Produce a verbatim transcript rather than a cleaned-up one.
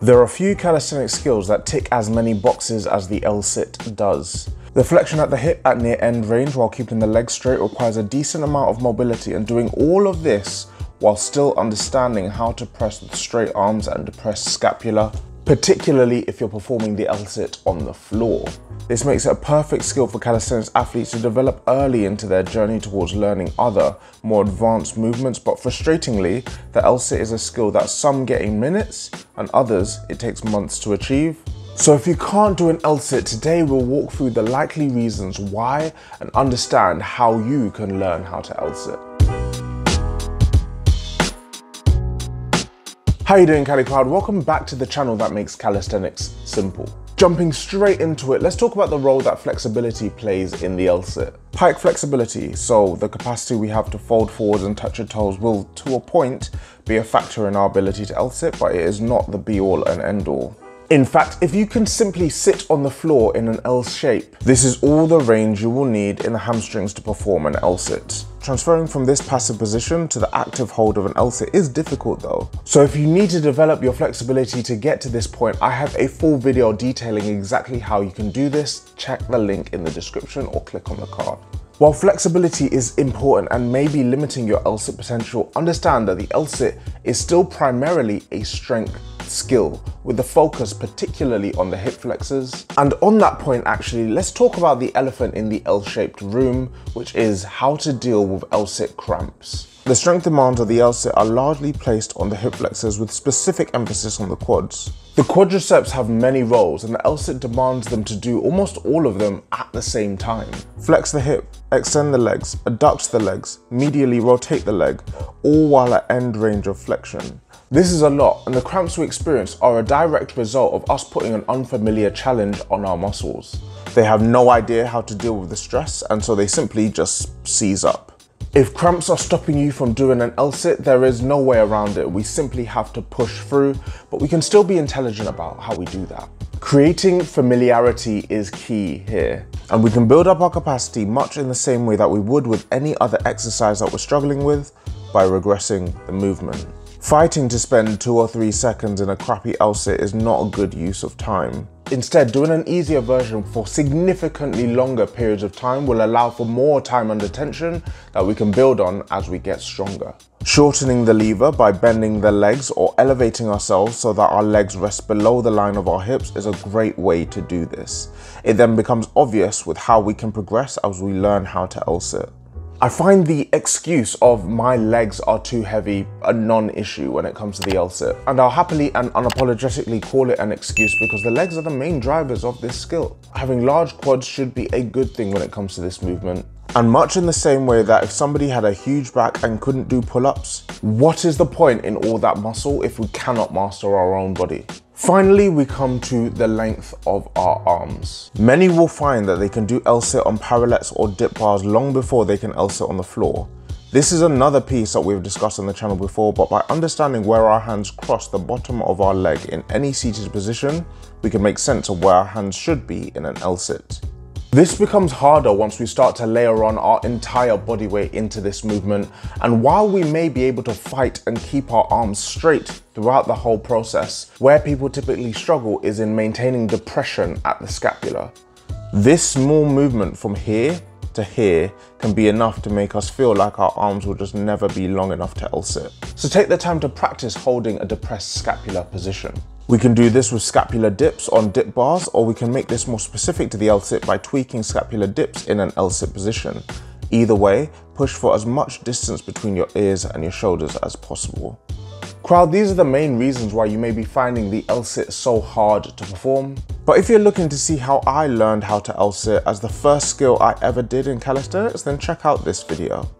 There are few calisthenic skills that tick as many boxes as the L-sit does. The flexion at the hip at near end range while keeping the legs straight requires a decent amount of mobility, and doing all of this while still understanding how to press with straight arms and depressed scapula, particularly if you're performing the L-sit on the floor. This makes it a perfect skill for calisthenics athletes to develop early into their journey towards learning other, more advanced movements, but frustratingly, the L-sit is a skill that some get in minutes and others it takes months to achieve. So if you can't do an L-sit, today we'll walk through the likely reasons why and understand how you can learn how to L-sit. How you doing, CaliCrowd? Welcome back to the channel that makes calisthenics simple. Jumping straight into it, let's talk about the role that flexibility plays in the L-sit. Pike flexibility, so the capacity we have to fold forwards and touch your toes, will, to a point, be a factor in our ability to L-sit, but it is not the be-all and end-all. In fact, if you can simply sit on the floor in an L shape, this is all the range you will need in the hamstrings to perform an L-sit. Transferring from this passive position to the active hold of an L-sit is difficult though. So if you need to develop your flexibility to get to this point, I have a full video detailing exactly how you can do this. Check the link in the description or click on the card. While flexibility is important and may be limiting your L-sit potential, understand that the L-sit is still primarily a strength skill, with the focus particularly on the hip flexors. And on that point actually, let's talk about the elephant in the L-shaped room, which is how to deal with L-sit cramps. The strength demands of the L-sit are largely placed on the hip flexors with specific emphasis on the quads. The quadriceps have many roles and the L-sit demands them to do almost all of them at the same time. Flex the hip, extend the legs, adduct the legs, medially rotate the leg, all while at end range of flexion. This is a lot, and the cramps we experience are a direct result of us putting an unfamiliar challenge on our muscles. They have no idea how to deal with the stress, and so they simply just seize up. If cramps are stopping you from doing an L-sit, there is no way around it. We simply have to push through, but we can still be intelligent about how we do that. Creating familiarity is key here, and we can build up our capacity much in the same way that we would with any other exercise that we're struggling with by regressing the movement. Fighting to spend two or three seconds in a crappy L-sit is not a good use of time. Instead, doing an easier version for significantly longer periods of time will allow for more time under tension that we can build on as we get stronger. Shortening the lever by bending the legs or elevating ourselves so that our legs rest below the line of our hips is a great way to do this. It then becomes obvious with how we can progress as we learn how to L-sit. I find the excuse of my legs are too heavy a non-issue when it comes to the L-sit, and I'll happily and unapologetically call it an excuse because the legs are the main drivers of this skill. Having large quads should be a good thing when it comes to this movement, and much in the same way that if somebody had a huge back and couldn't do pull-ups, what is the point in all that muscle if we cannot master our own body? Finally, we come to the length of our arms. Many will find that they can do L-sit on parallettes or dip bars long before they can L-sit on the floor. This is another piece that we've discussed on the channel before, but by understanding where our hands cross the bottom of our leg in any seated position, we can make sense of where our hands should be in an L-sit. This becomes harder once we start to layer on our entire body weight into this movement, and while we may be able to fight and keep our arms straight throughout the whole process, where people typically struggle is in maintaining depression at the scapula. This small movement from here to here can be enough to make us feel like our arms will just never be long enough to L-sit. So take the time to practice holding a depressed scapular position. We can do this with scapular dips on dip bars, or we can make this more specific to the L-sit by tweaking scapular dips in an L-sit position. Either way, push for as much distance between your ears and your shoulders as possible. Crowd, these are the main reasons why you may be finding the L-sit so hard to perform. But if you're looking to see how I learned how to L-sit as the first skill I ever did in calisthenics, then check out this video.